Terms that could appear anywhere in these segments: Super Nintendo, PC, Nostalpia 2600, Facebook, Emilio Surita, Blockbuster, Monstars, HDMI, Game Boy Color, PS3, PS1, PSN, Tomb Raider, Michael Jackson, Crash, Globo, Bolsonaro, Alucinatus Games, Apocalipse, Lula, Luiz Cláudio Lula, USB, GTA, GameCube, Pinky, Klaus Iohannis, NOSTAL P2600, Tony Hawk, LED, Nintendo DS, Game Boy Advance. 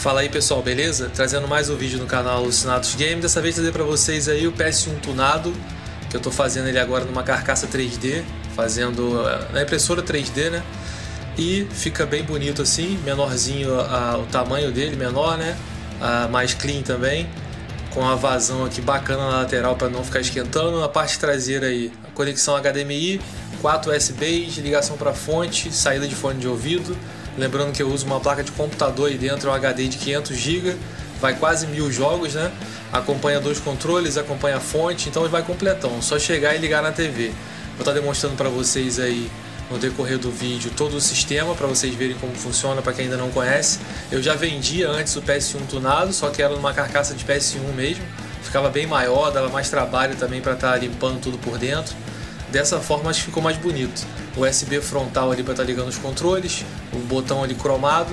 Fala aí pessoal, beleza? Trazendo mais um vídeo no canal Alucinatus Games. Dessa vez trazer para vocês aí o PS1 tunado, que eu tô fazendo ele agora numa carcaça 3D, fazendo na impressora 3D, né? E fica bem bonito assim, menorzinho o tamanho dele, menor, né? Mais clean também, com a vazão aqui bacana na lateral para não ficar esquentando. Na parte traseira aí, a conexão HDMI, 4 USBs, ligação para fonte, saída de fone de ouvido. Lembrando que eu uso uma placa de computador aí dentro, um HD de 500 GB, vai quase 1000 jogos, né? Acompanha 2 controles, acompanha a fonte, então vai completão, só chegar e ligar na TV. Vou estar demonstrando para vocês aí no decorrer do vídeo todo o sistema, para vocês verem como funciona, para quem ainda não conhece. Eu já vendia antes o PS1 tunado, só que era numa carcaça de PS1 mesmo, ficava bem maior, dava mais trabalho também para estar limpando tudo por dentro. Dessa forma acho que ficou mais bonito. O USB frontal ali para estar ligando os controles, o botão ali cromado.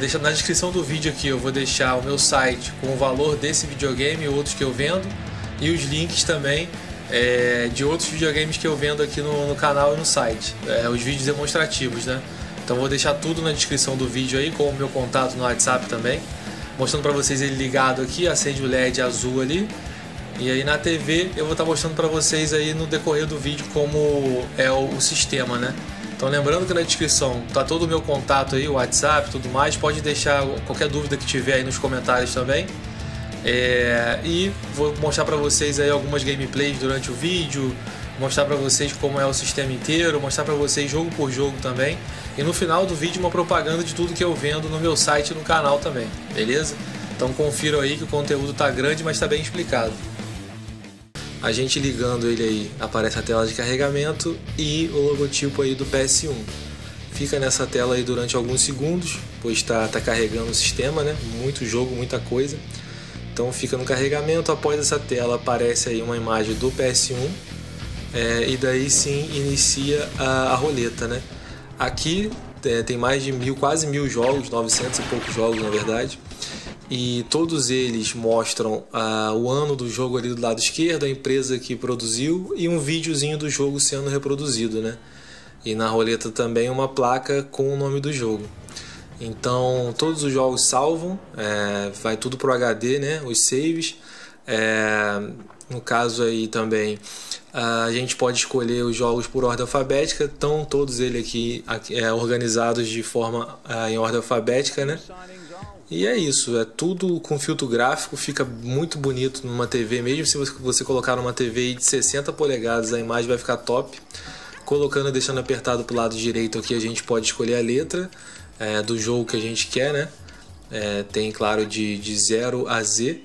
Deixa na descrição do vídeo aqui, eu vou deixar o meu site com o valor desse videogame e outros que eu vendo, e os links também de outros videogames que eu vendo aqui no canal e no site, os vídeos demonstrativos, né? Então vou deixar tudo na descrição do vídeo aí, com o meu contato no WhatsApp também, mostrando para vocês ele ligado aqui, acende o LED azul ali. E aí na TV eu vou estar mostrando para vocês aí no decorrer do vídeo como é o sistema, né? Então lembrando que na descrição tá todo o meu contato aí, WhatsApp, tudo mais. Pode deixar qualquer dúvida que tiver aí nos comentários também. E vou mostrar para vocês aí algumas gameplays durante o vídeo, mostrar para vocês como é o sistema inteiro, mostrar para vocês jogo por jogo também. E no final do vídeo uma propaganda de tudo que eu vendo no meu site e no canal também, beleza? Então confira aí que o conteúdo tá grande, mas tá bem explicado. A gente ligando ele aí, aparece a tela de carregamento e o logotipo aí do PS1. Fica nessa tela aí durante alguns segundos, pois tá carregando o sistema, né? Muito jogo, muita coisa. Então fica no carregamento, após essa tela aparece aí uma imagem do PS1. E daí sim inicia a roleta, né? Aqui tem mais de quase 1000 jogos, 900 e poucos jogos na verdade. E todos eles mostram o ano do jogo ali do lado esquerdo, a empresa que produziu e um videozinho do jogo sendo reproduzido, né? E na roleta também uma placa com o nome do jogo. Então todos os jogos salvam, vai tudo pro HD, né? Os saves. No caso aí também a gente pode escolher os jogos por ordem alfabética, estão todos eles aqui organizados de forma em ordem alfabética, né? E é isso, é tudo com filtro gráfico, fica muito bonito numa TV, mesmo se você colocar numa TV de 60 polegadas, a imagem vai ficar top. Colocando e deixando apertado pro lado direito aqui, a gente pode escolher a letra do jogo que a gente quer, né? Tem, claro, de 0 a Z,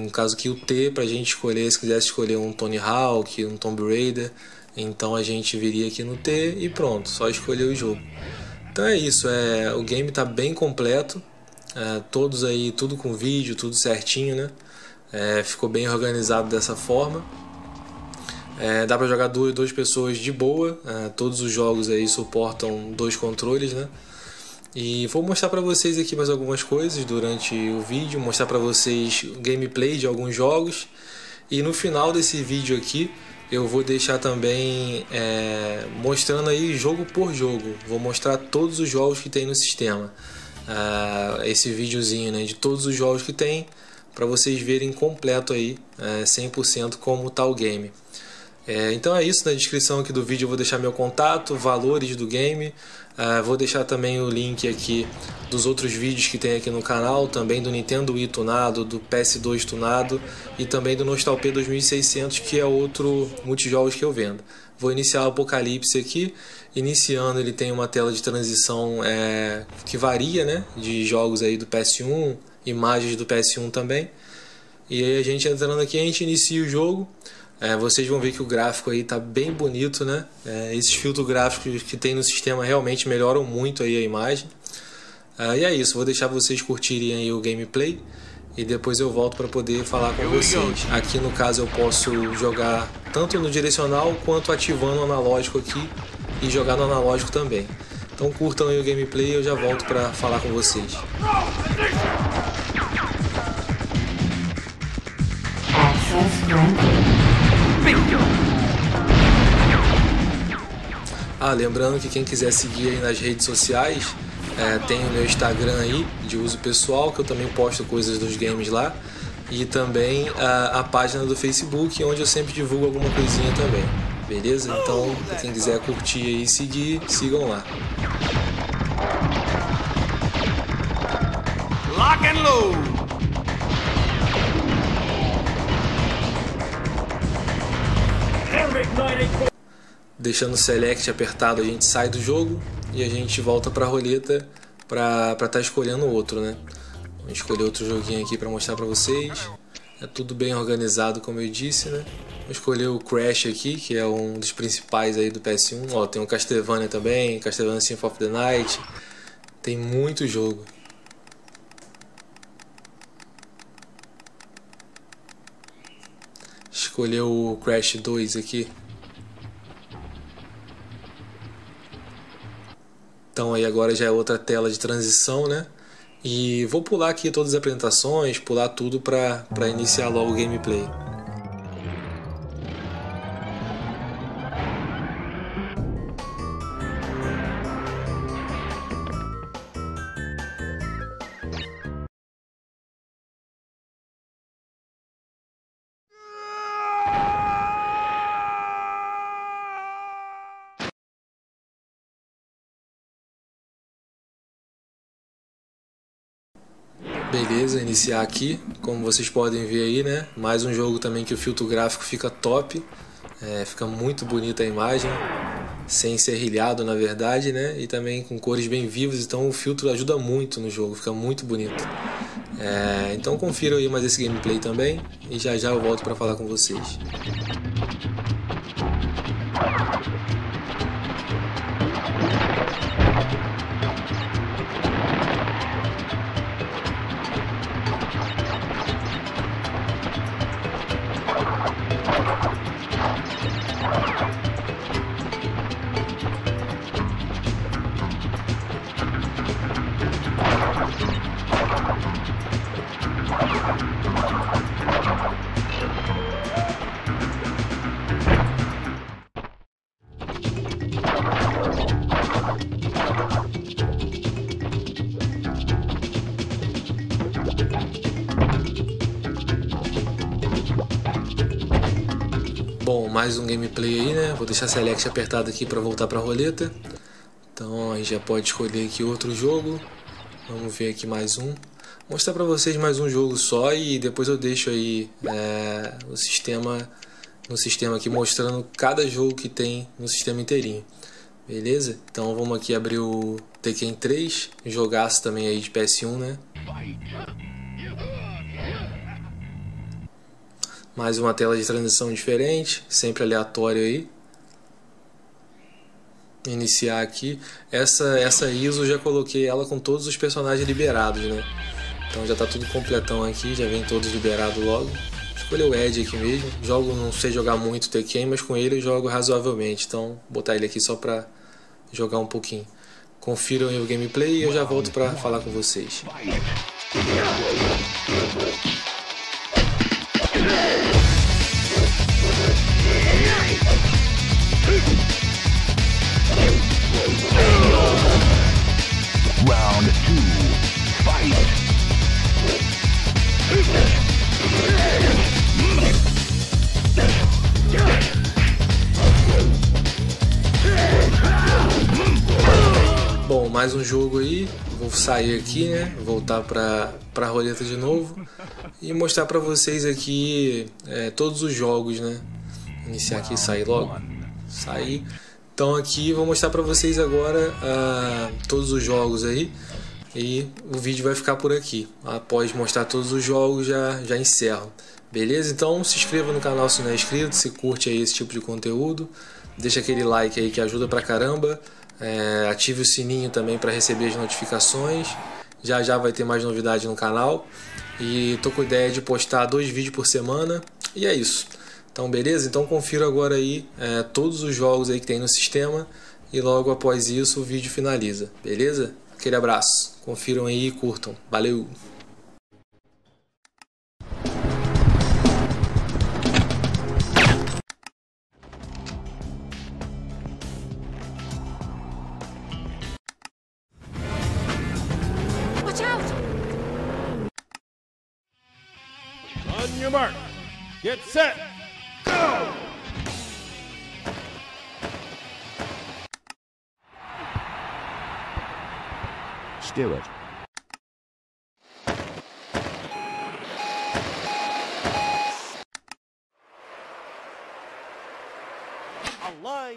no caso aqui o T pra gente escolher, se quisesse escolher um Tony Hawk, um Tomb Raider, então a gente viria aqui no T e pronto, só escolher o jogo. Então é isso, o game tá bem completo. Todos aí, tudo com vídeo, tudo certinho, né? Ficou bem organizado dessa forma. Dá para jogar duas pessoas de boa. Todos os jogos aí suportam 2 controles, né? E vou mostrar para vocês aqui mais algumas coisas durante o vídeo, mostrar para vocês gameplay de alguns jogos. E no final desse vídeo aqui eu vou deixar também mostrando aí jogo por jogo. Vou mostrar todos os jogos que tem no sistema. Esse videozinho, né, de todos os jogos que tem, para vocês verem completo aí, 100% como tá o game. Então é isso, na descrição aqui do vídeo eu vou deixar meu contato, valores do game, vou deixar também o link aqui dos outros vídeos que tem aqui no canal, também do Nintendo Wii tunado, do PS2 tunado e também do Nostalpia 2600, que é outro multijogos que eu vendo. Vou iniciar o Apocalipse aqui, iniciando ele tem uma tela de transição que varia, né, de jogos aí do PS1, imagens do PS1 também. E aí a gente entrando aqui, a gente inicia o jogo. Vocês vão ver que o gráfico aí tá bem bonito, né? Esses filtros gráficos que tem no sistema realmente melhoram muito aí a imagem. E é isso, vou deixar vocês curtirem aí o gameplay e depois eu volto para poder falar com vocês. Aqui no caso eu posso jogar tanto no direcional quanto ativando o analógico aqui e jogar no analógico também. Então curtam aí o gameplay e eu já volto para falar com vocês. Lembrando que quem quiser seguir aí nas redes sociais Tem o meu Instagram aí, de uso pessoal, que eu também posto coisas dos games lá. E também a página do Facebook, onde eu sempre divulgo alguma coisinha também. Beleza? Então, quem quiser curtir aí e seguir, sigam lá. Lock and load! Deixando o select apertado, a gente sai do jogo e a gente volta pra roleta pra tá escolhendo outro, né? Vou escolher outro joguinho aqui pra mostrar pra vocês. É tudo bem organizado, como eu disse, né? Vou escolher o Crash aqui, que é um dos principais aí do PS1. Ó, tem o Castlevania também, Castlevania Symphony of the Night. Tem muito jogo. Escolher o Crash 2 aqui. Então aí agora já é outra tela de transição, né? E vou pular aqui todas as apresentações, pular tudo para iniciar logo o gameplay. Beleza, iniciar aqui, como vocês podem ver aí, né? Mais um jogo também que o filtro gráfico fica top, fica muito bonita a imagem, sem ser rilhado na verdade, né? E também com cores bem vivas, então o filtro ajuda muito no jogo, fica muito bonito. Então confiram aí mais esse gameplay também e já já eu volto para falar com vocês. Bom, mais um gameplay aí, né? Vou deixar select apertado aqui para voltar para a roleta. Então aí já pode escolher aqui outro jogo. Vamos ver aqui mais um. Vou mostrar para vocês mais um jogo só e depois eu deixo aí o sistema no sistema aqui mostrando cada jogo que tem no sistema inteirinho. Beleza? Então vamos aqui abrir o Tekken 3, jogaço também aí de PS1, né? Mais uma tela de transição diferente, sempre aleatório aí. Iniciar aqui. Essa ISO já coloquei ela com todos os personagens liberados, né? Então já tá tudo completão aqui, já vem todos liberados logo. Escolhi o Edge aqui mesmo. Jogo, não sei jogar muito Tekken, mas com ele eu jogo razoavelmente. Então vou botar ele aqui só pra jogar um pouquinho. Confiram aí o gameplay e eu já volto pra falar com vocês. Round 2, fight! Bom, mais um jogo aí. Vou sair aqui, né? Voltar pra roleta de novo e mostrar pra vocês aqui todos os jogos, né? Iniciar aqui e sair logo. Sair. Então aqui vou mostrar pra vocês agora todos os jogos aí. E o vídeo vai ficar por aqui. Após mostrar todos os jogos já encerro. Beleza? Então se inscreva no canal se não é inscrito. Se curte aí esse tipo de conteúdo. Deixa aquele like aí que ajuda pra caramba. Ative o sininho também para receber as notificações. Já já vai ter mais novidade no canal. E tô com a ideia de postar 2 vídeos por semana. E é isso. Então beleza? Então confiro agora aí todos os jogos aí que tem no sistema. E logo após isso o vídeo finaliza. Beleza? Aquele abraço. Confiram aí e curtam. Valeu! your mark. Get set. Go! Stewart. Allah.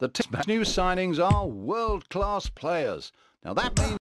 The Test's new signings are world-class players. Now that means...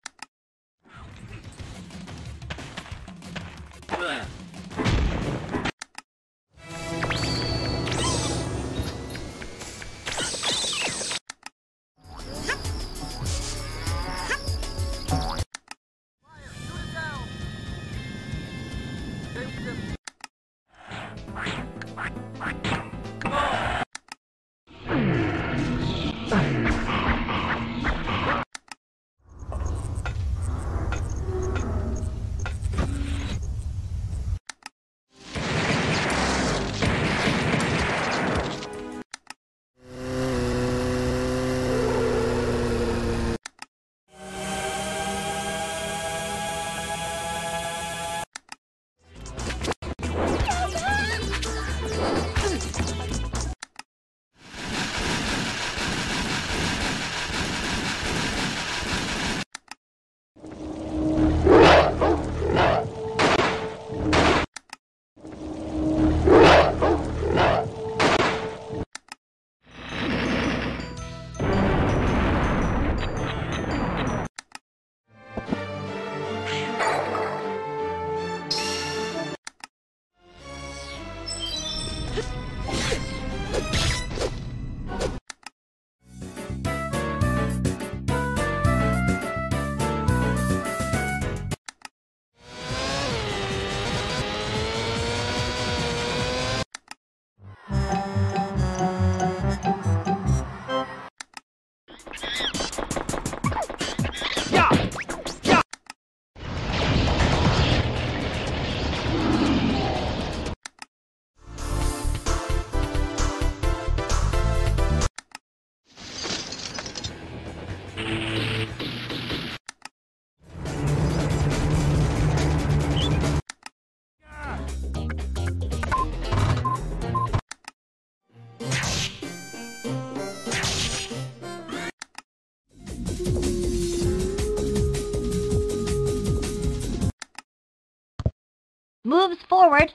Moves forward.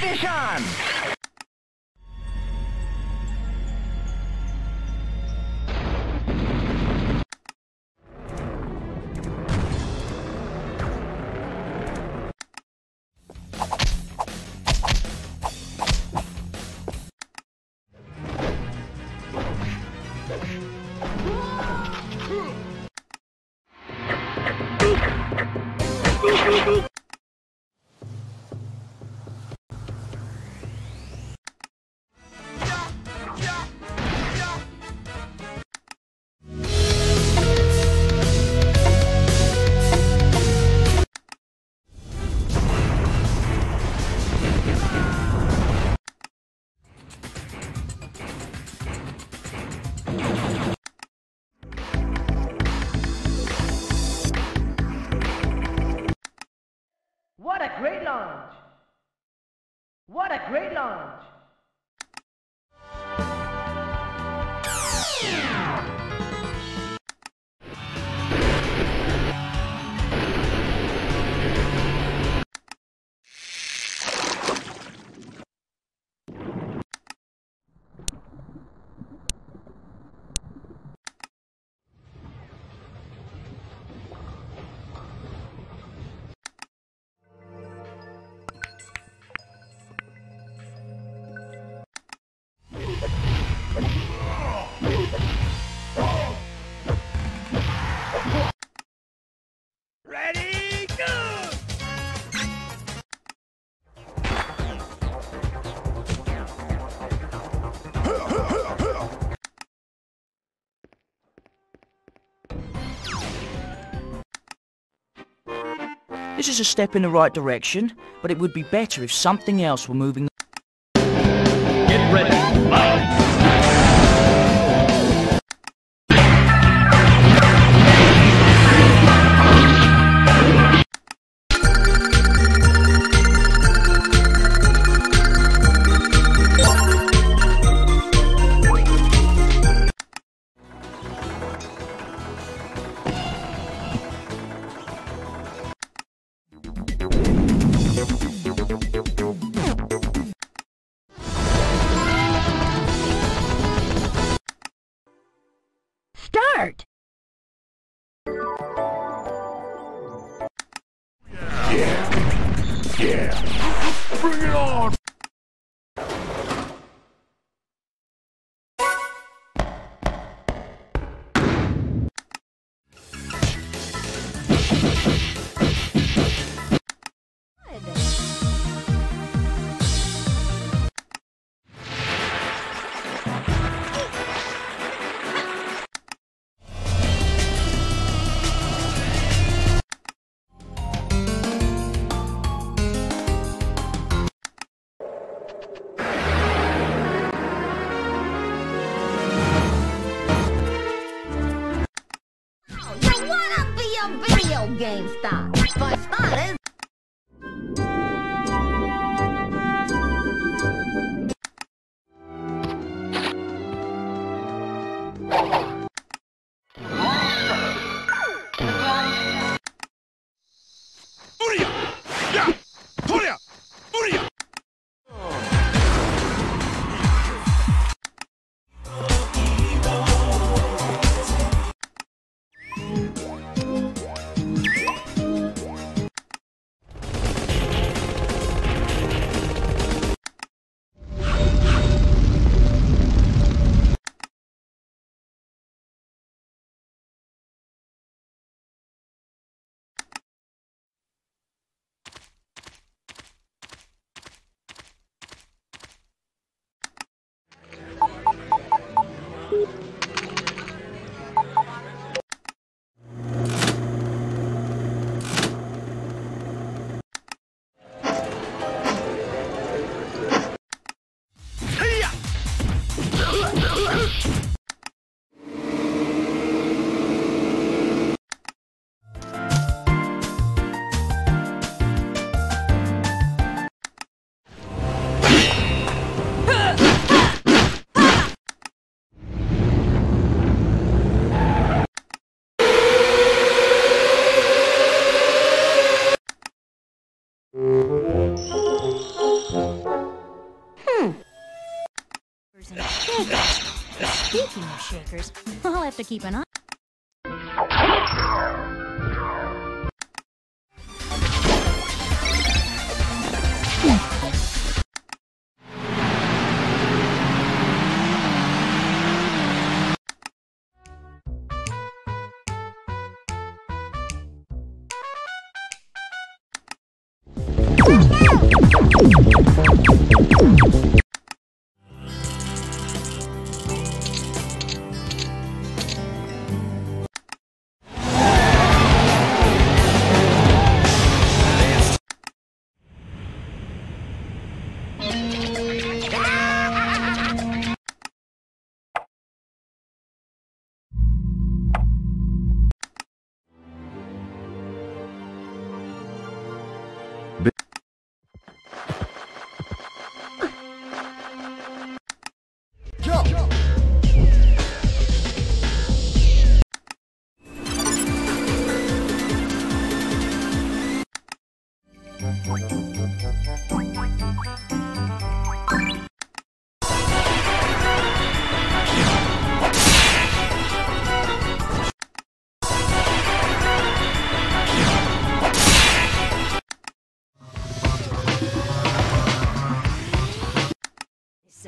Fish on! What a great launch! What a great launch! This is a step in the right direction, but it would be better if something else were moving. Get ready, fight! Game stop. For starters. Speaking of shakers, I'll have to keep an eye.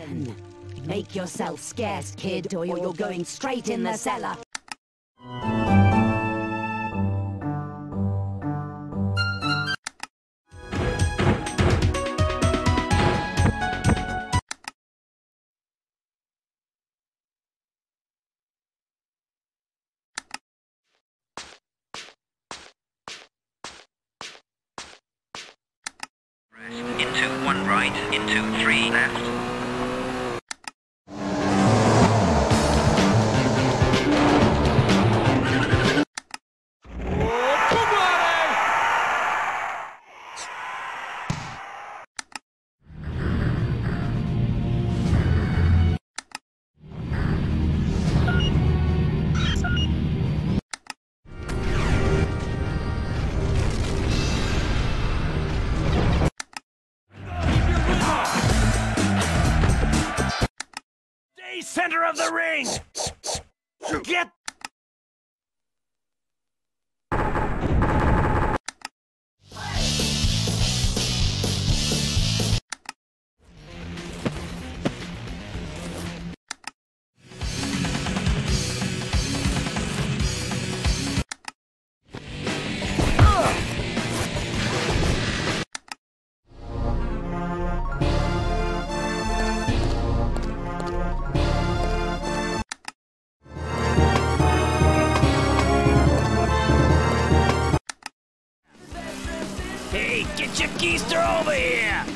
Listen, make yourself scarce, kid, or you're going straight in the cellar. Center of the ring! Get... Geezer over here!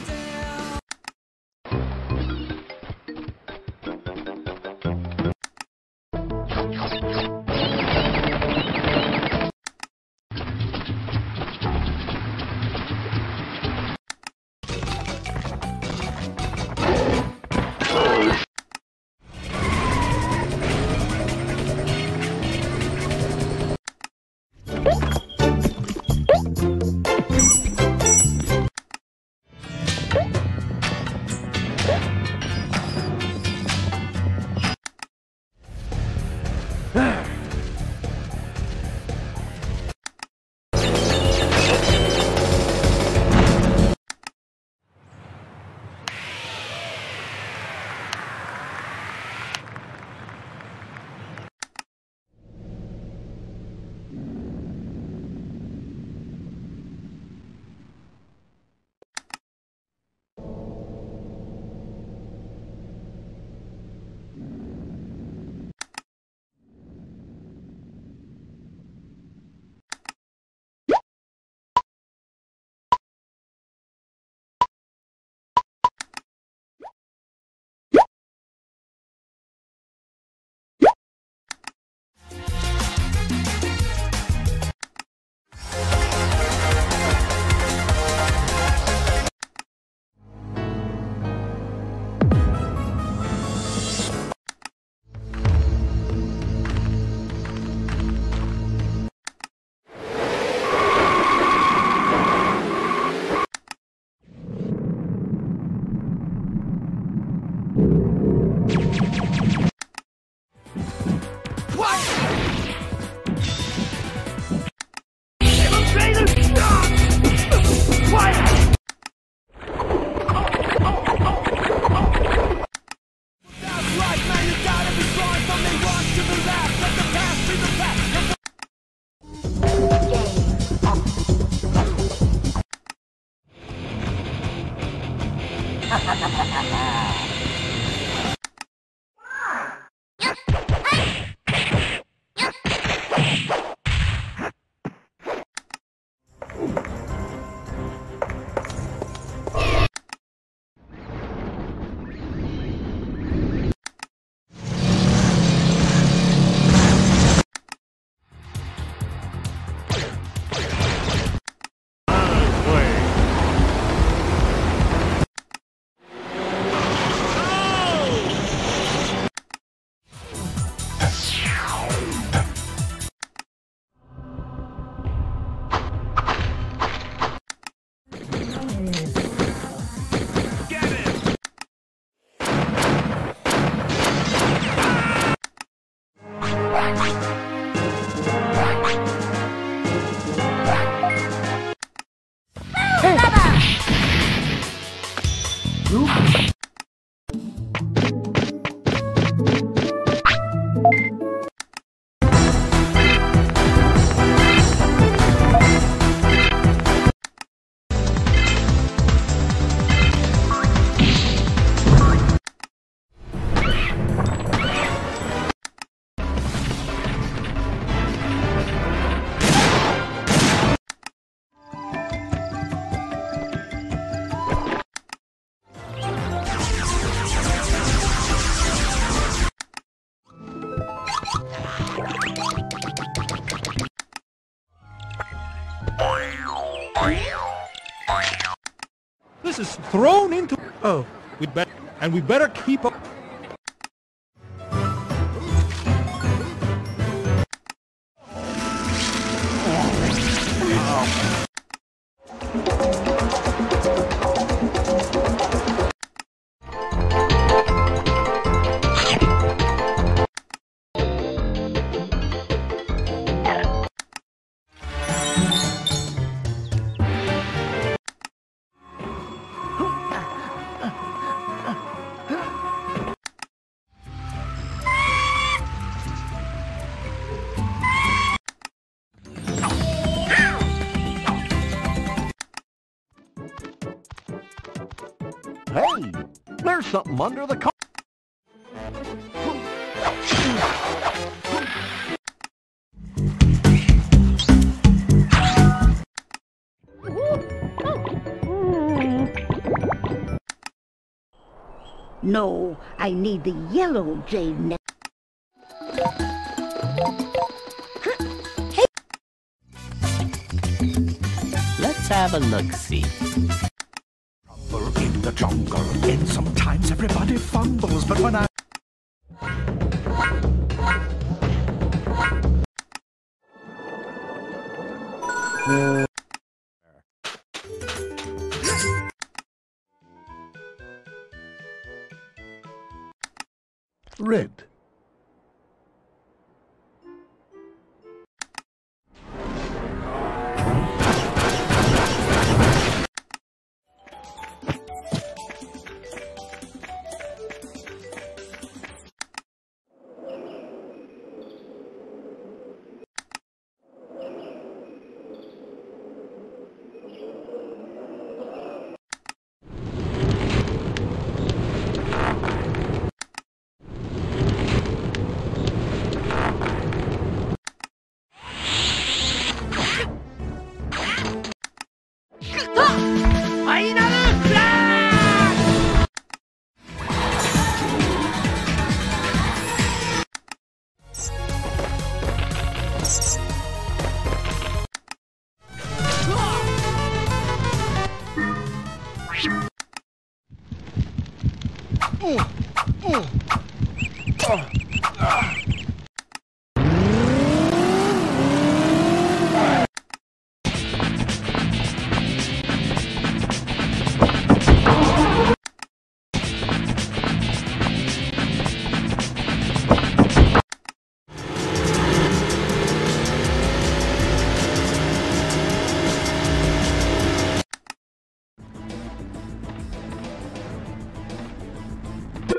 this is thrown into... Oh, we better keep up... Hey, there's something under the car. No, I need the yellow jade now. Hey. Let's have a look-see. In the jungle, and sometimes everybody fumbles, but when I... Red.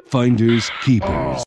Finders keepers.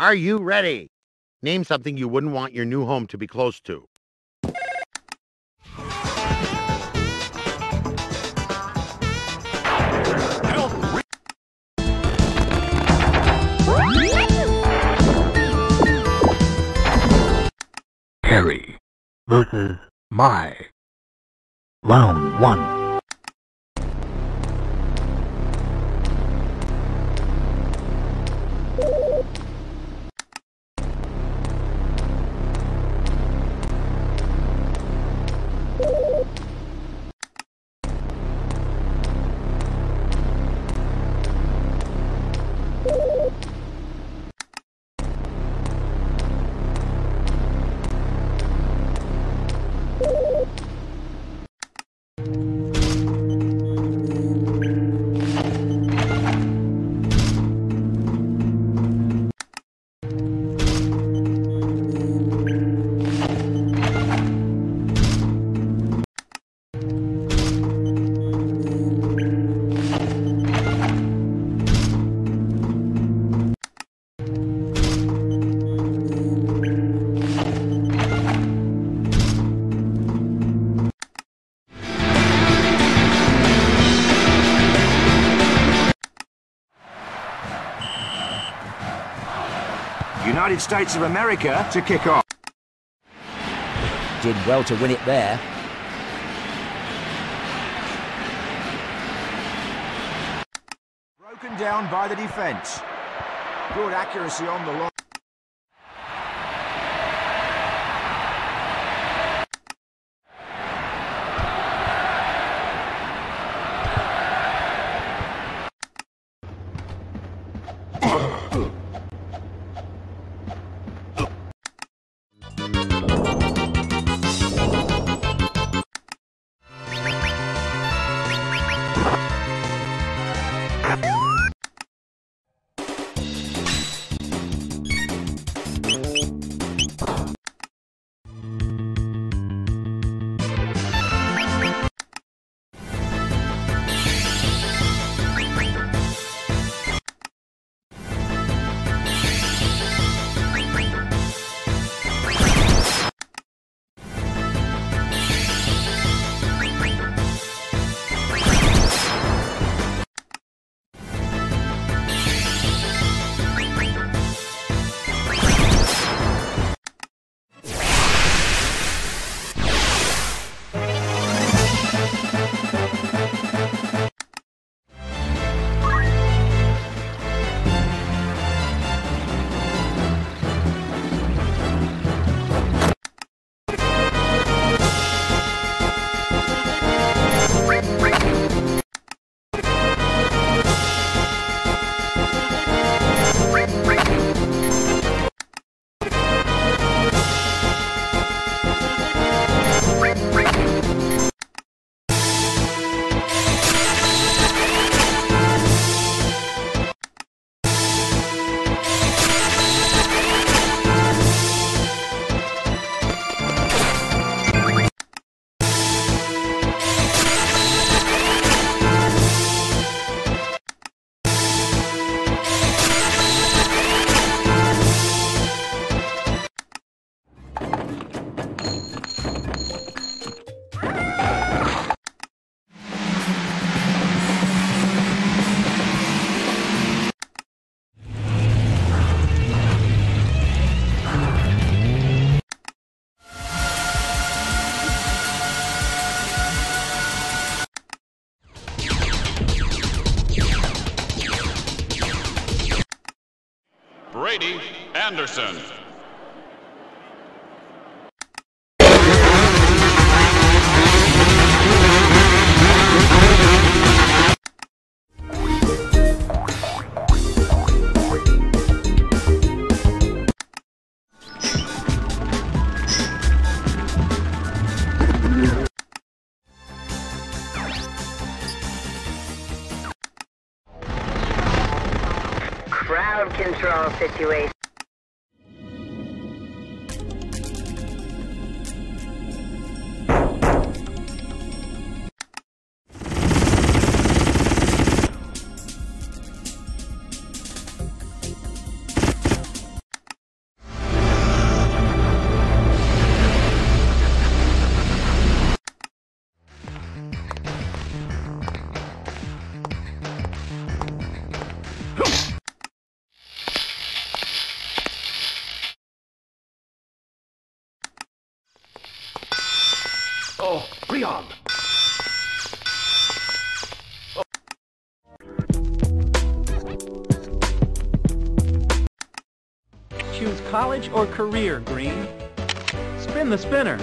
Are you ready? Name something you wouldn't want your new home to be close to. Harry versus my round one. United States of America to kick off. Did well to win it there. Broken down by the defence. Good accuracy on the line. Anderson. Crowd control situation. job. Choose college or career, Green. Spin the spinner.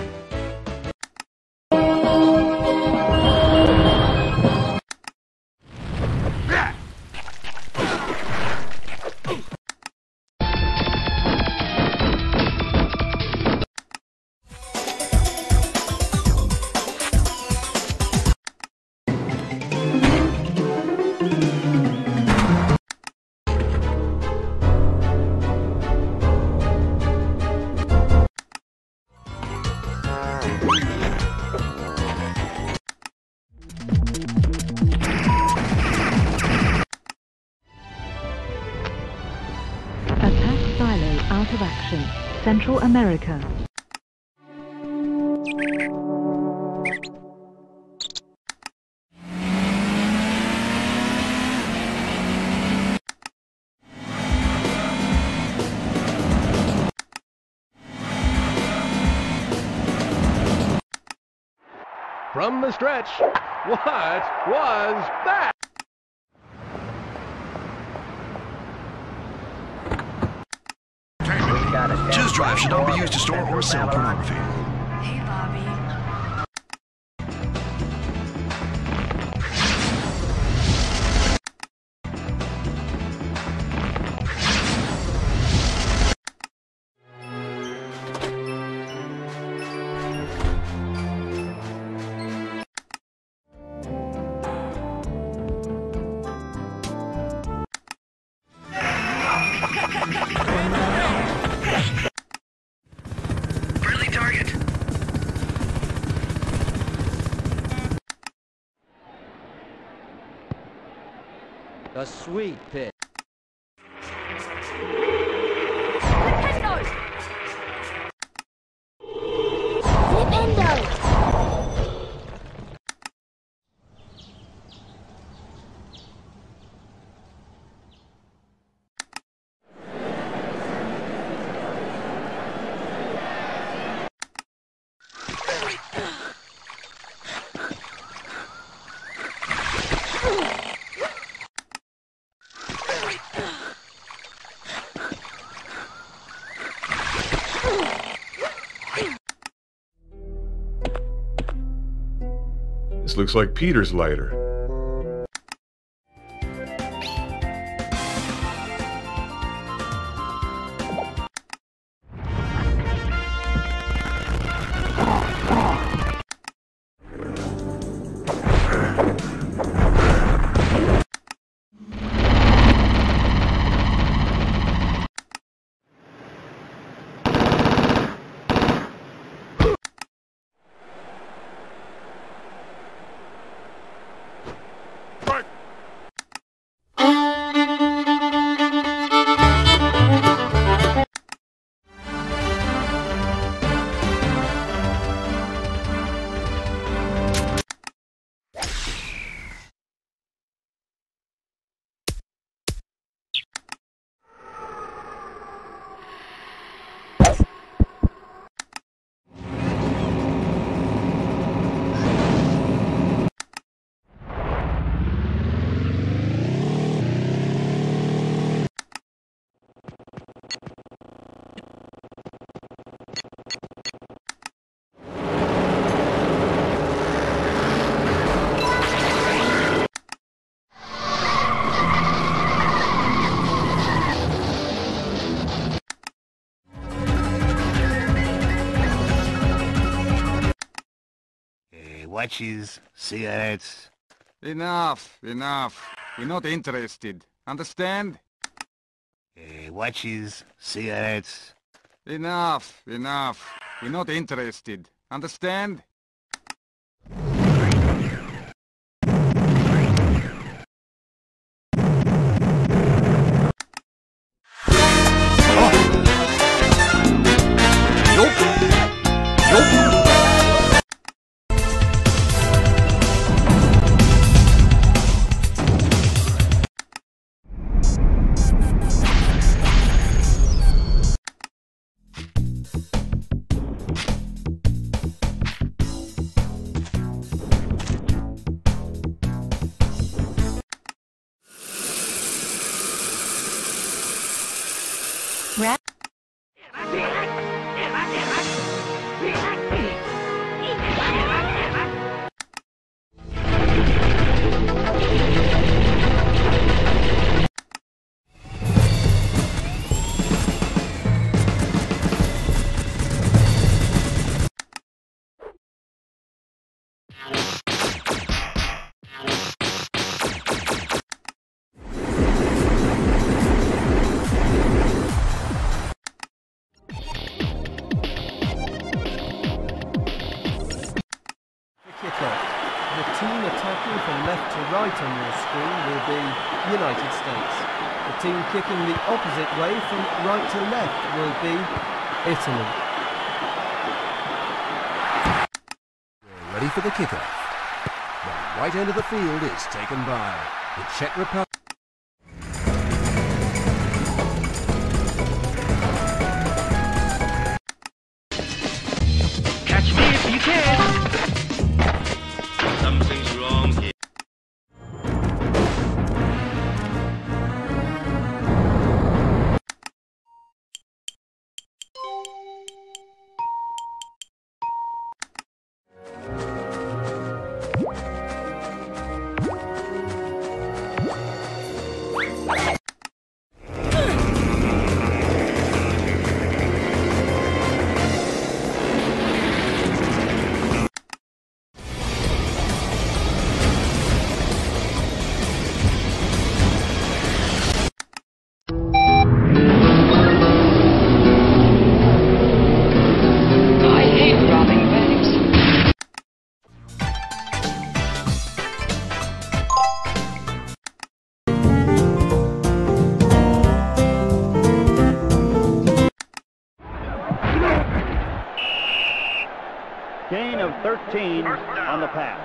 Central America. From the stretch, what was that? Jizz drive should not be used to store or sell pornography. Hey, Bobby. A sweet pitch. Nintendo! Nintendo! Looks like Peter's lighter. Watches, cigarettes. Enough, enough. We're not interested. Understand? Watches, cigarettes. Enough, enough. We're not interested. Understand? United States. The team kicking the opposite way from right to left will be Italy. We're ready for the kickoff. The right end of the field is taken by the Czech Republic. Catch me if you can! Something's wrong here. Gain of 13 on the pass.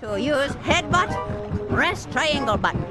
To use headbutt, press triangle button.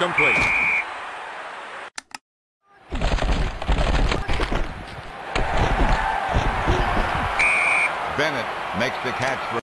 Mission complete. Bennett makes the catch for...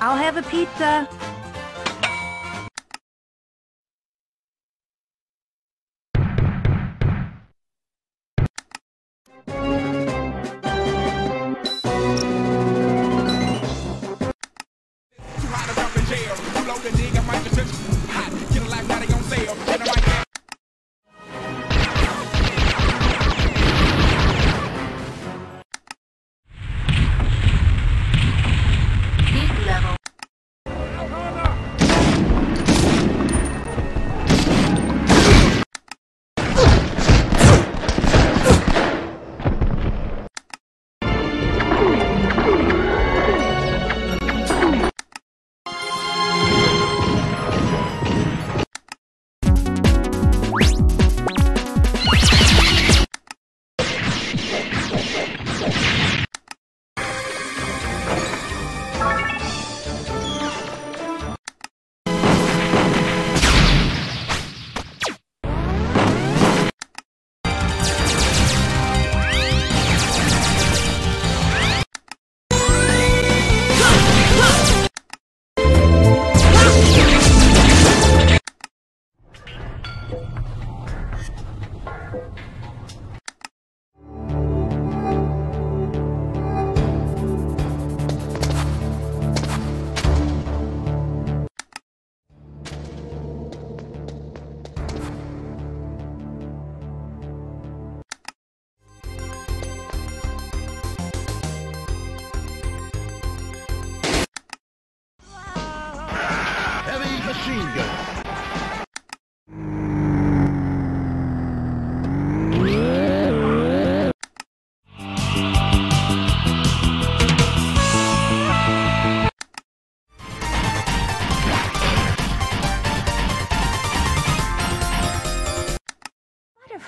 I'll have a pizza.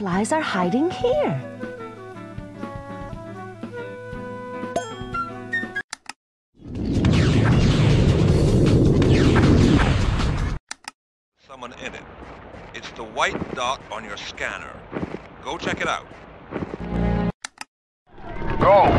Flies are hiding here. Someone in it. It's the white dot on your scanner. Go check it out. Go!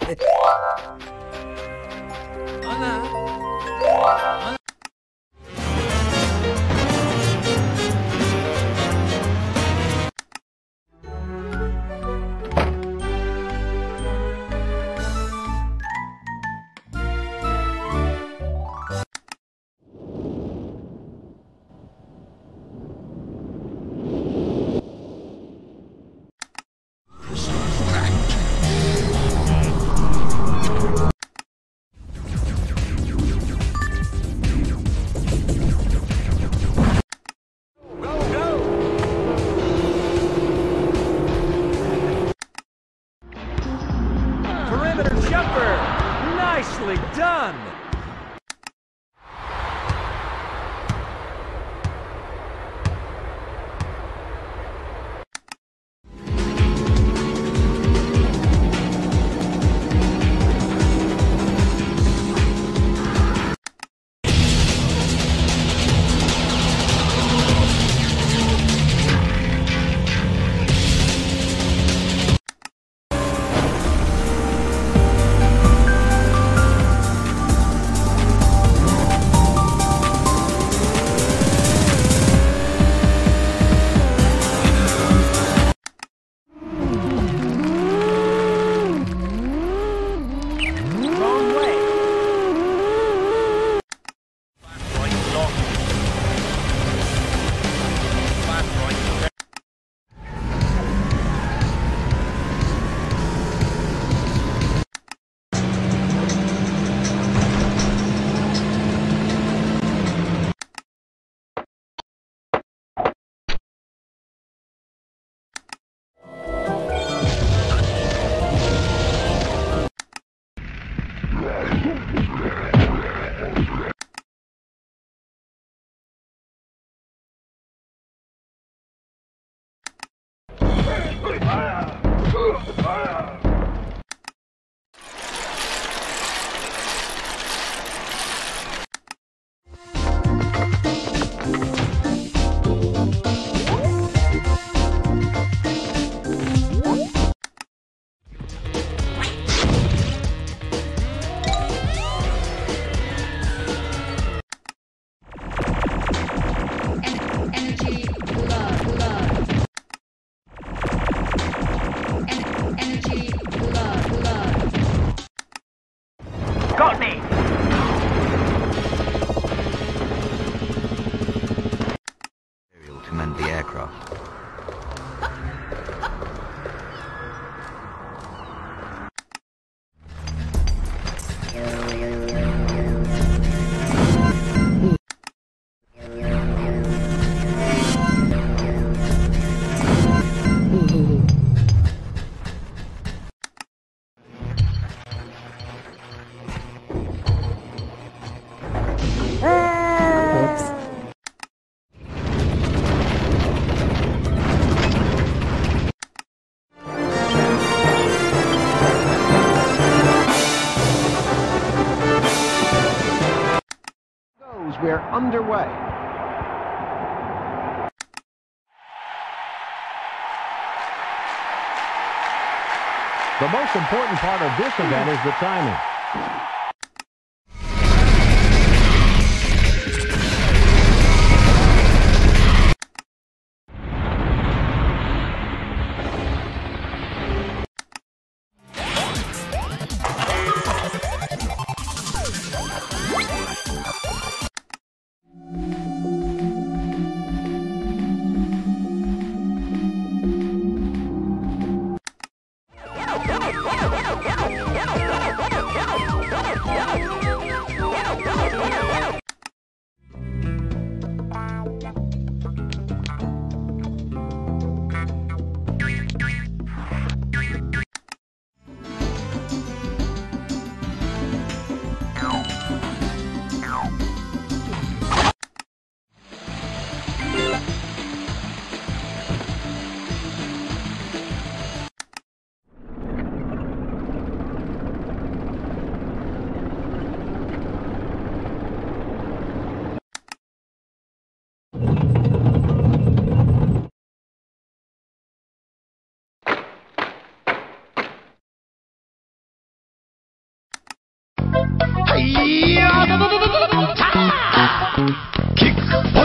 Hola. Hola. Underway. The most important part of this event is the timing. Go!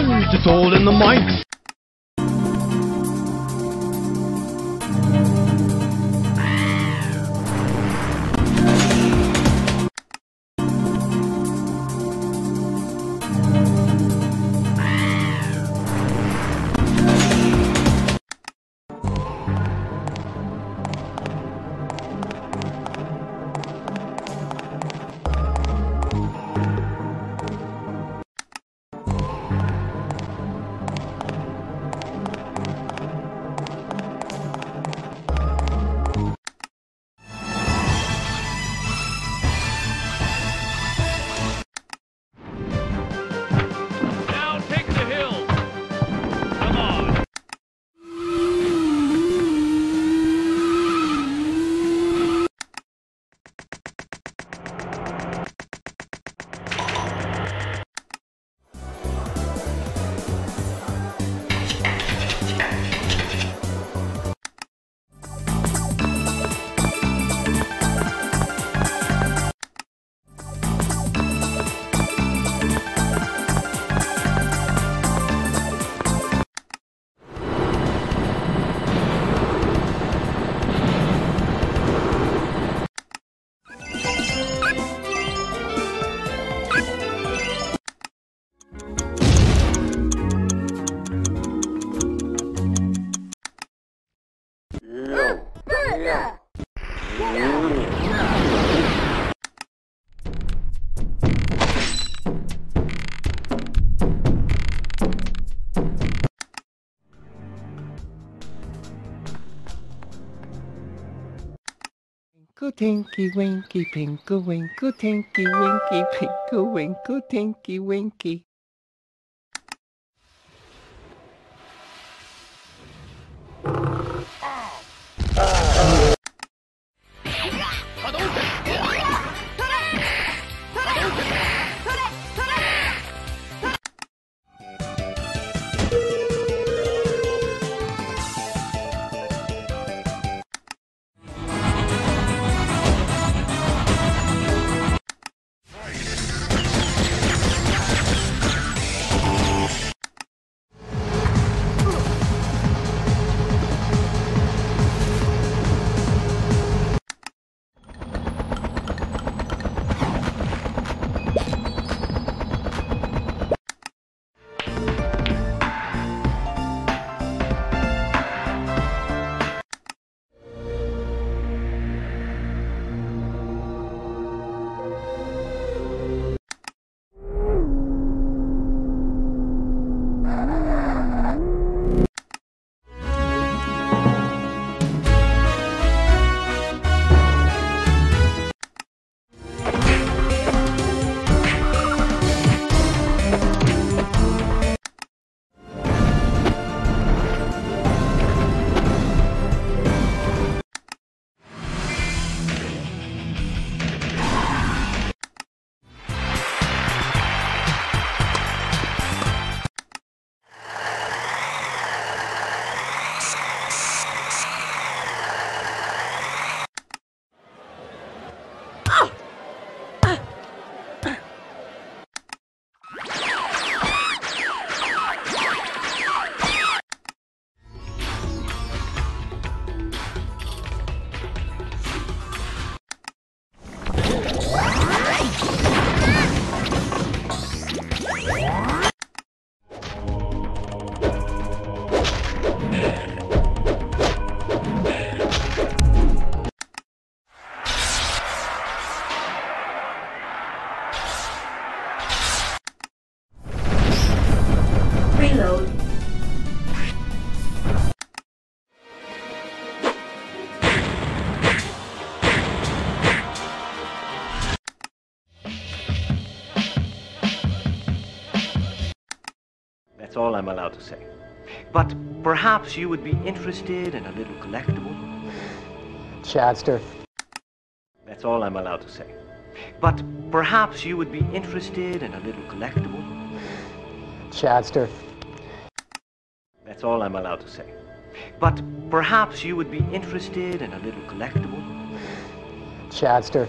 huge, it's all in the mics. Tinky Winky, Pinky Winkle, Tinky Winky, Pinky Winkle, Tinky Winky. That's all I'm allowed to say. But perhaps you would be interested in a little collectible? Chadster. That's all I'm allowed to say. But perhaps you would be interested in a little collectible? Chadster. That's all I'm allowed to say. But perhaps you would be interested in a little collectible? Chadster.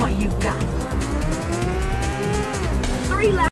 what you got. 3 laps.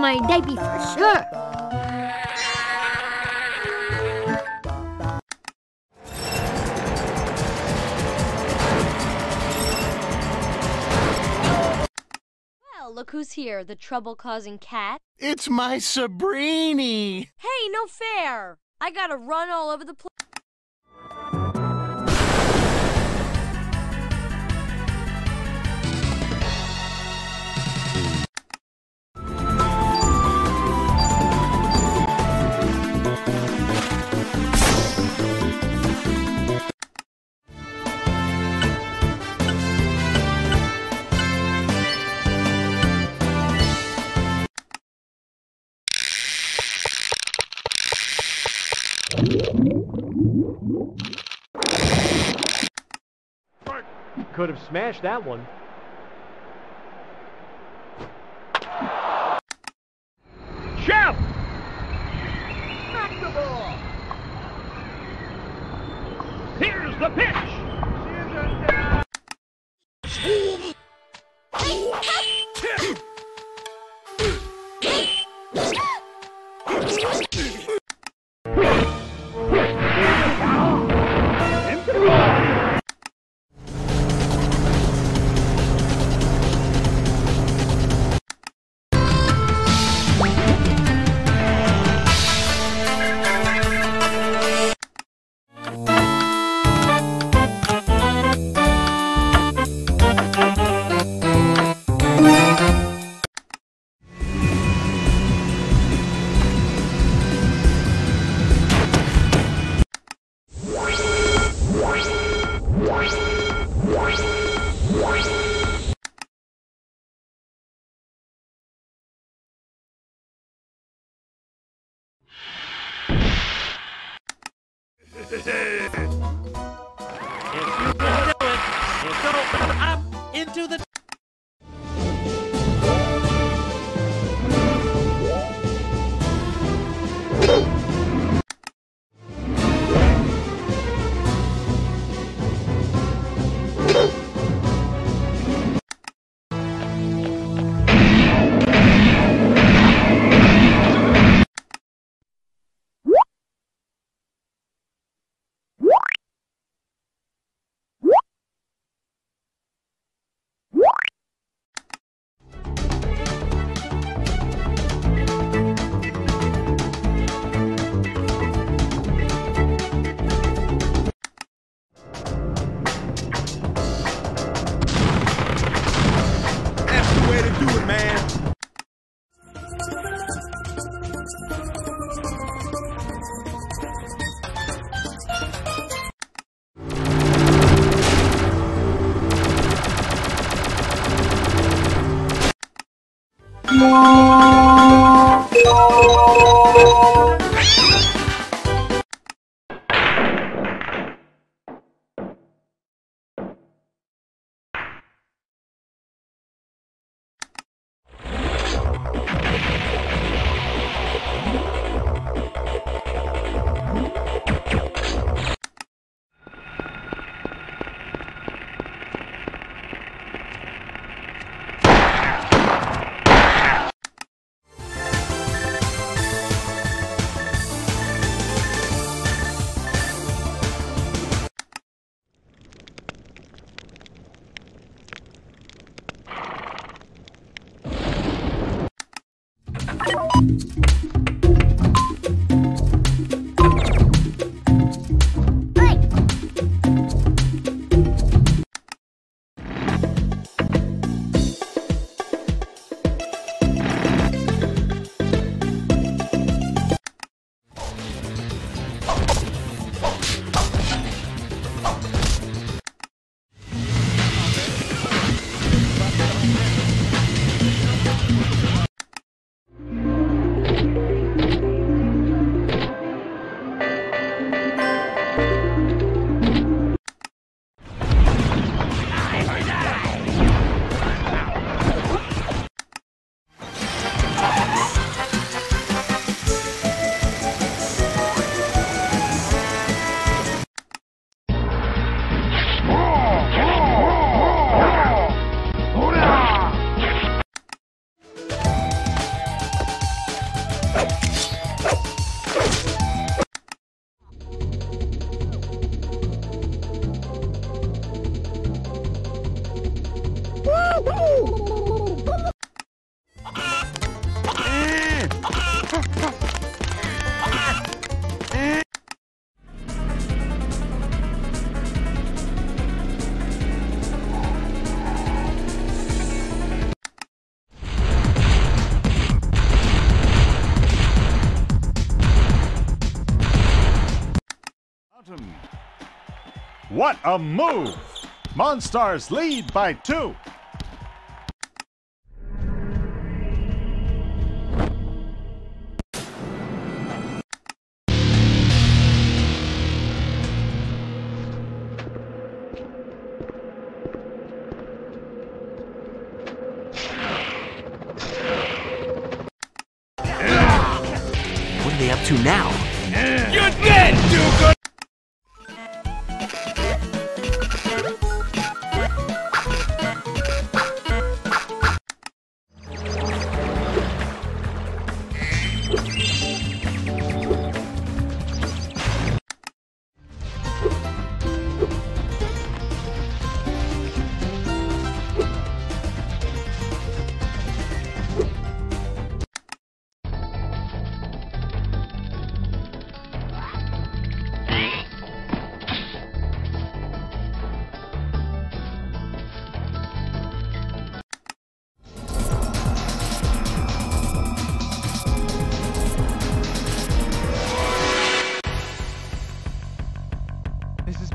My diaper for sure. Well, look who's here, the trouble-causing cat. It's my Sabrini. Hey, no fair. I gotta run all over the place. Could have smashed that one. Chef! Smack the ball! Here's the pitch! What a move! Monstars lead by 2. What are they up to now? You're dead, Duke!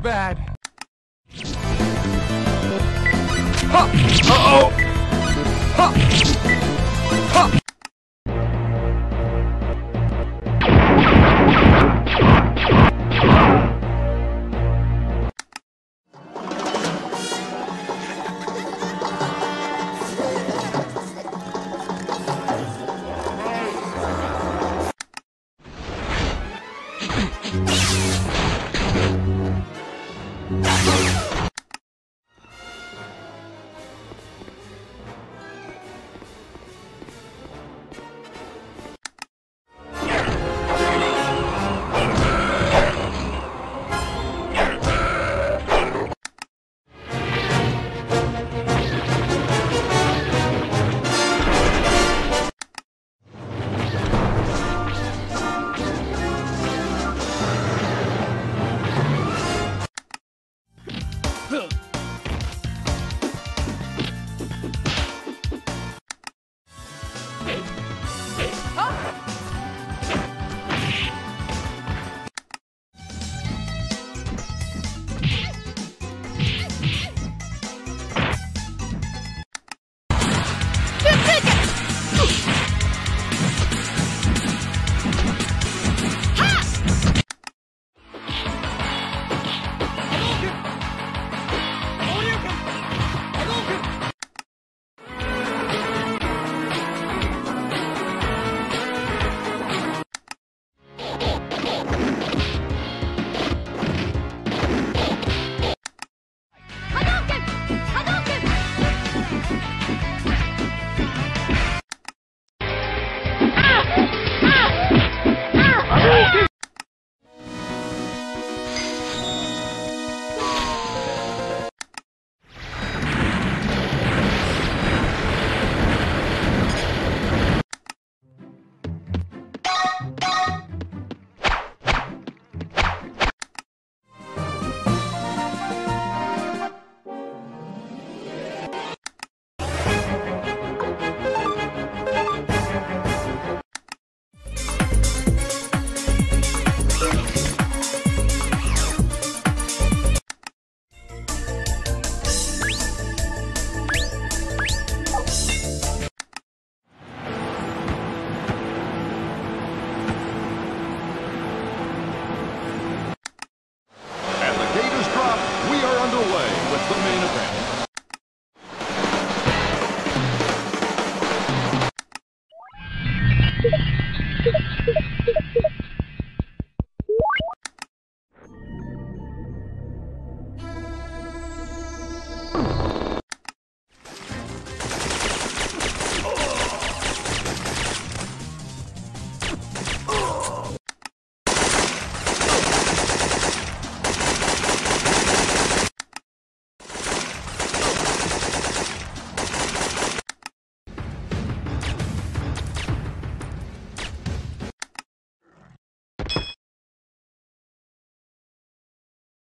Bad. Ha! Uh-oh! Ha! Ha!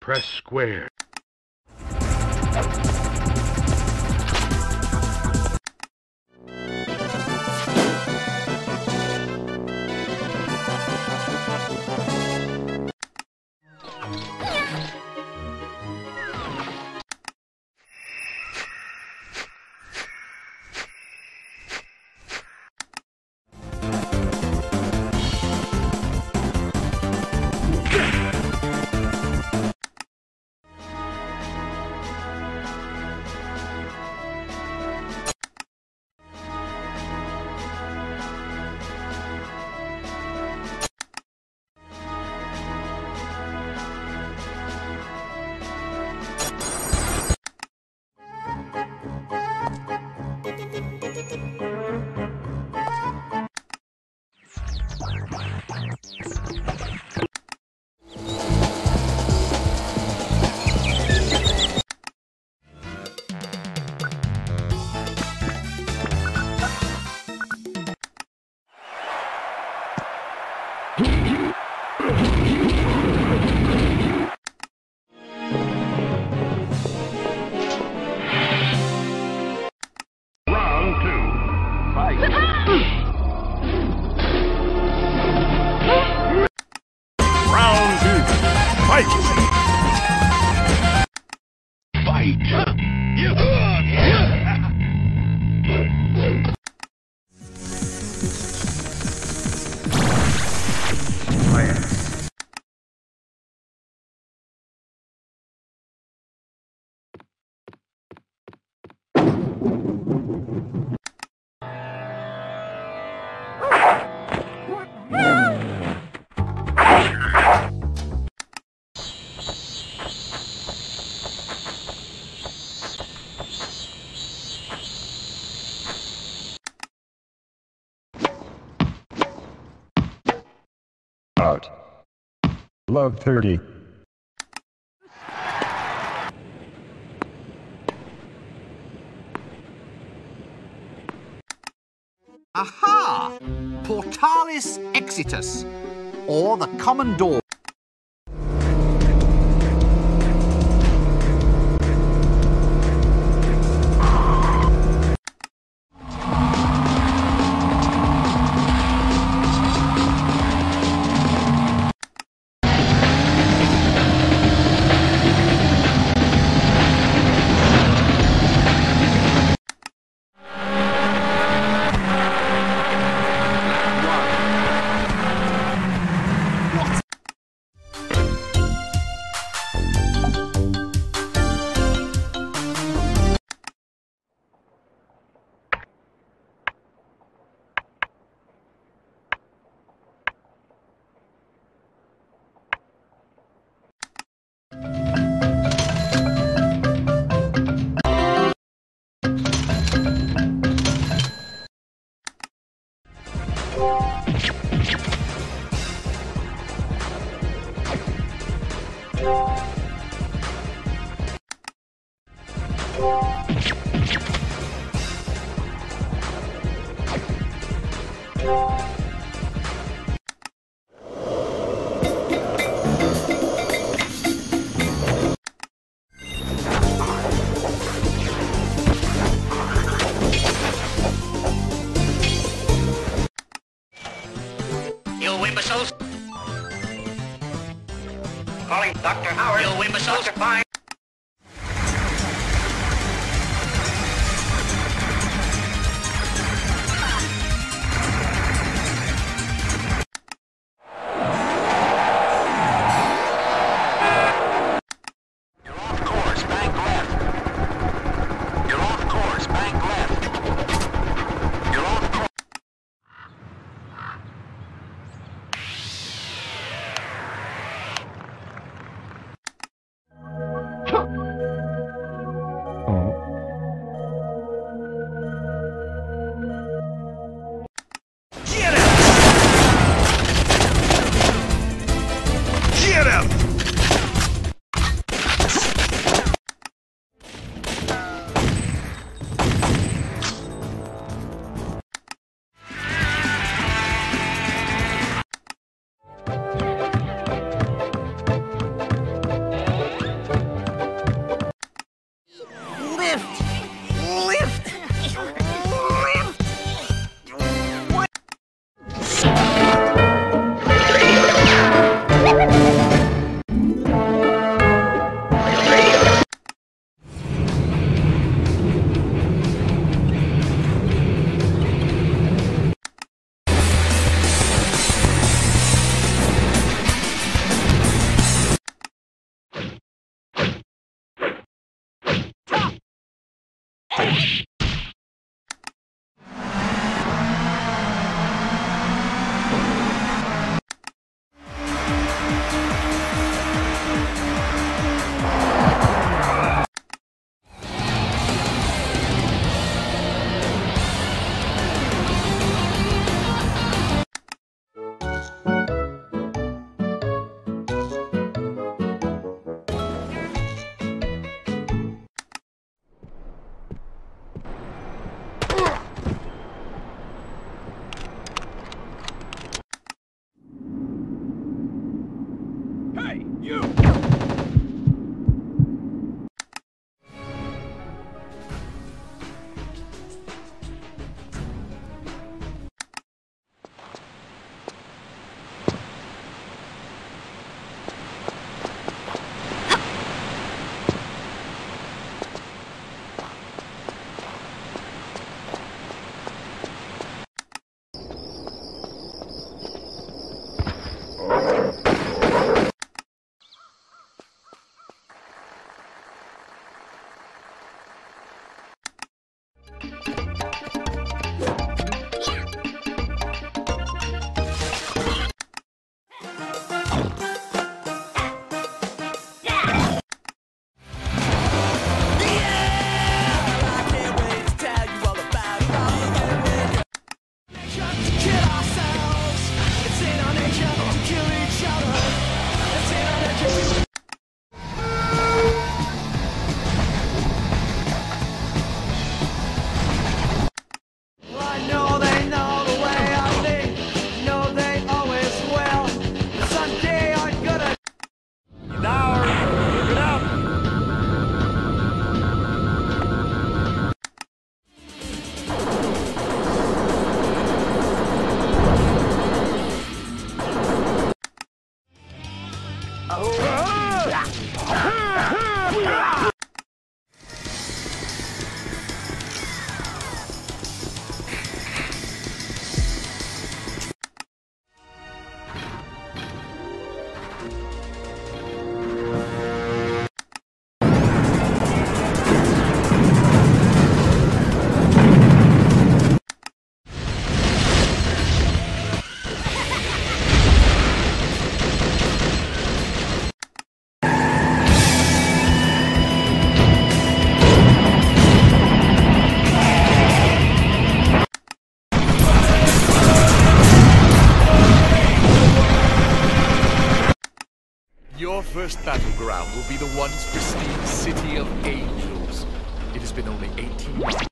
Press square. Love 30. Aha! Portalis Exitus, or the common door. Your first battleground will be the once pristine City of Angels. It has been only 18 months.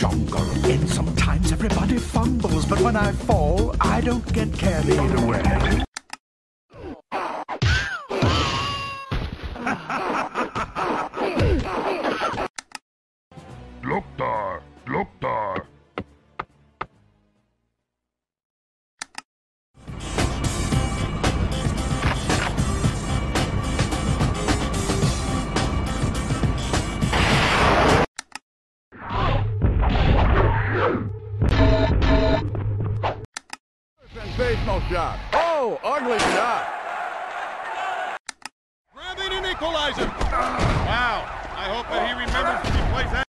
jungle, and sometimes everybody fumbles, but when I fall, I don't get carried away. Look there! Look there! Sensational shot. Oh, ugly shot. Grab it and equalize it. Wow. I hope that he remembers when he plays that.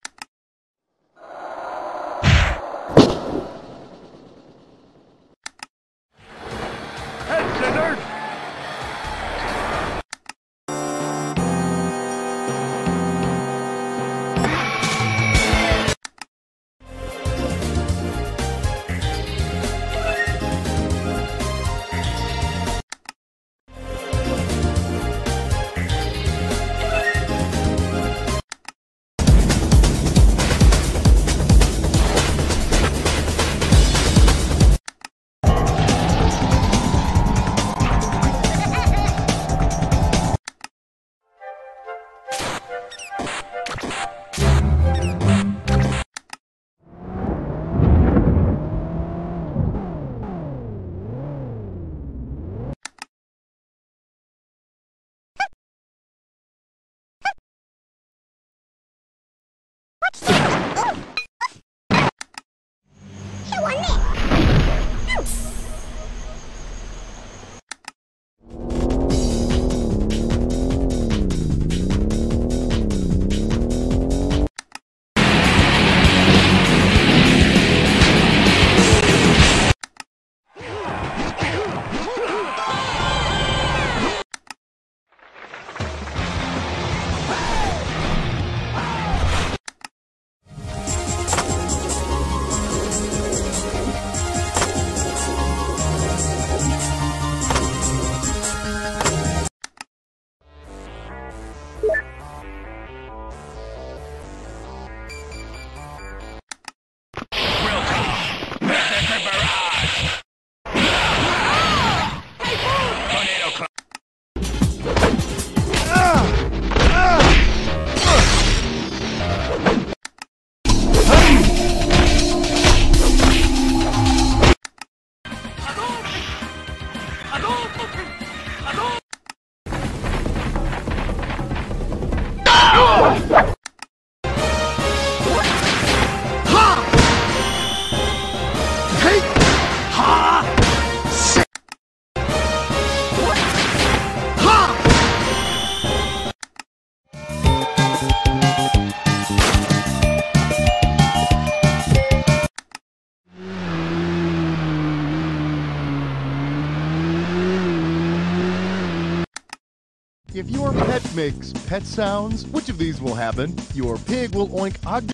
If your pet makes pet sounds, which of these will happen? Your pig will oink odd.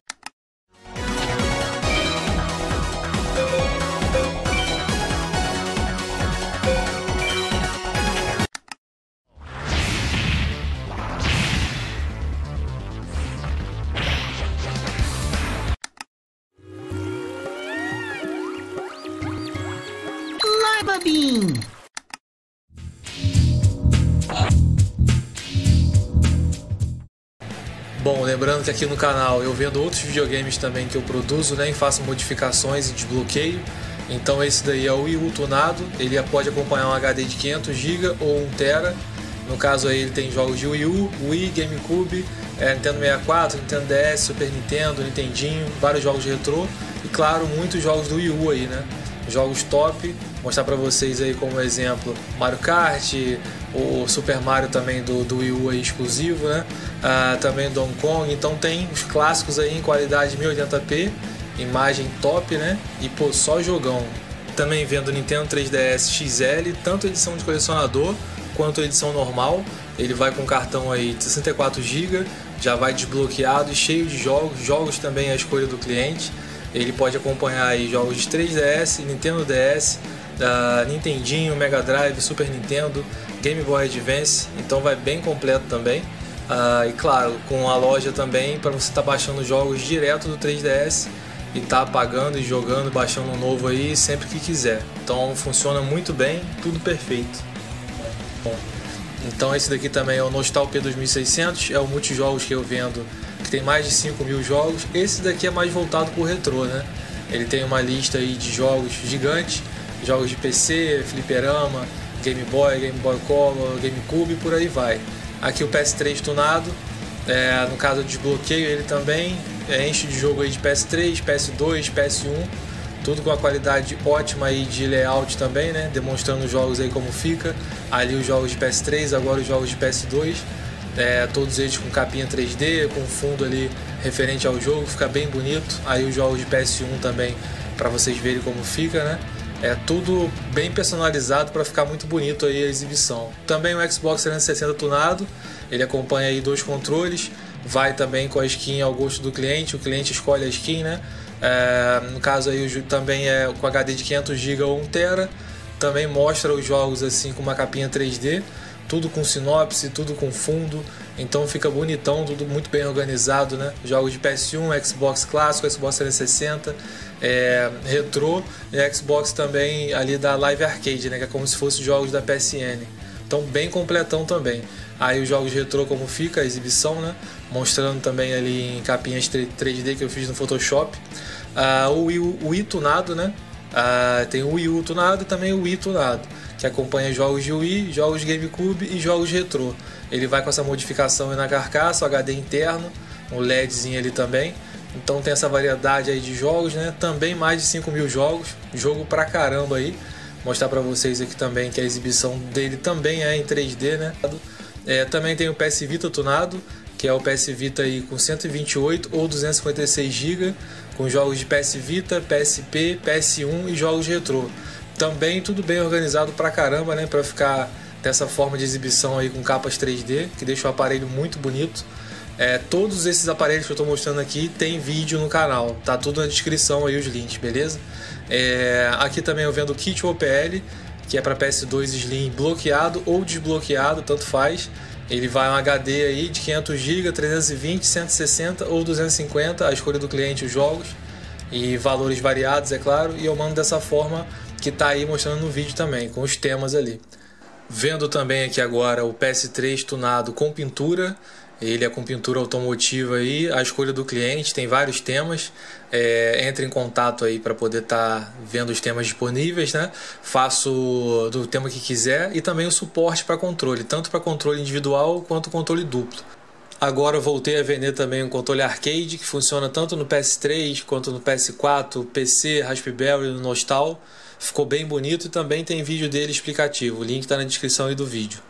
Lima bean! Bom, lembrando que aqui no canal eu vendo outros videogames também que eu produzo, né, e faço modificações e desbloqueio. Então esse daí é o Wii U tunado, ele pode acompanhar um HD de 500 GB ou 1 TB. No caso aí ele tem jogos de Wii U, Wii, GameCube, Nintendo 64, Nintendo DS, Super Nintendo, Nintendinho, vários jogos de retrô e claro, muitos jogos do Wii U aí, né? Jogos top, mostrar pra vocês aí como exemplo Mario Kart, o Super Mario também do Wii U aí exclusivo, né? Também do Hong Kong, então tem os clássicos aí em qualidade 1080p, imagem top, né? E pô, só jogão. Também vendo Nintendo 3DS XL, tanto edição de colecionador quanto edição normal, ele vai com cartão aí de 64 GB, já vai desbloqueado e cheio de jogos, também à escolha do cliente. Ele pode acompanhar aí jogos de 3DS, Nintendo DS, Nintendinho, Mega Drive, Super Nintendo, Game Boy Advance, então vai bem completo também. E claro, com a loja também para você estar baixando jogos direto do 3DS e tá apagando e jogando, baixando um novo aí sempre que quiser. Então funciona muito bem, tudo perfeito. Bom, então esse daqui também é o Nostalgia 2600, é o multijogos que eu vendo, que tem mais de 5.000 jogos. Esse daqui é mais voltado pro retrô, né? Ele tem uma lista aí de jogos gigantes, jogos de PC, fliperama, Game Boy, Game Boy Color, GameCube e por aí vai. Aqui o PS3 tunado, no caso do desbloqueio ele também enche de jogo aí de PS3, PS2, PS1, tudo com a qualidade ótima aí de layout também, né? Demonstrando os jogos aí como fica, ali os jogos de PS3, agora os jogos de PS2, todos eles com capinha 3D, com fundo ali referente ao jogo, fica bem bonito. Aí os jogos de PS1 também, para vocês verem como fica, né? É tudo bem personalizado para ficar muito bonito aí a exibição. Também o Xbox 360 tunado, ele acompanha aí dois controles, vai também com a skin ao gosto do cliente, o cliente escolhe a skin, né? No caso aí também é com HD de 500GB ou 1TB, também mostra os jogos assim com uma capinha 3D, tudo com sinopse, tudo com fundo, então fica bonitão, tudo muito bem organizado, né? Jogos de PS1, Xbox clássico, Xbox 360, retrô e Xbox também ali da Live Arcade, né? Que é como se fosse jogos da PSN, então bem completão também. Aí os jogos retrô como fica a exibição, né? Mostrando também ali em capinhas 3D que eu fiz no Photoshop. O Wii tunado, né? Tem o Wii U tunado e também o Wii tunado, que acompanha jogos de Wii, jogos de GameCube e jogos retrô. Ele vai com essa modificação aí na carcaça, o HD interno, um LEDzinho ali também. Então tem essa variedade aí de jogos, né? Também mais de 5.000 jogos, jogo pra caramba aí. Mostrar pra vocês aqui também que a exibição dele também é em 3D, né? Também tem o PS Vita tunado, que é o PS Vita aí com 128 ou 256 GB, com jogos de PS Vita, PSP, PS1 e jogos retrô. Também tudo bem organizado pra caramba, né? Pra ficar dessa forma de exibição aí com capas 3D, que deixa o aparelho muito bonito. Todos esses aparelhos que eu tô mostrando aqui tem vídeo no canal, tá tudo na descrição aí os links, beleza? Aqui também eu vendo o kit OPL, que é para PS2 Slim bloqueado ou desbloqueado, tanto faz. Ele vai um HD aí de 500GB, 320, 160 ou 250, a escolha do cliente, os jogos e valores variados, é claro. E eu mando dessa forma que tá aí mostrando no vídeo também, com os temas ali. Vendo também aqui agora o PS3 tunado com pintura. Ele é com pintura automotiva aí, a escolha do cliente, tem vários temas. Entre em contato aí para poder estar vendo os temas disponíveis, né? Faço do tema que quiser e também o suporte para controle, tanto para controle individual quanto controle duplo. Agora eu voltei a vender também um controle arcade que funciona tanto no PS3 quanto no PS4, PC, Raspberry, no Nostal. Ficou bem bonito e também tem vídeo dele explicativo. O link está na descrição aí do vídeo.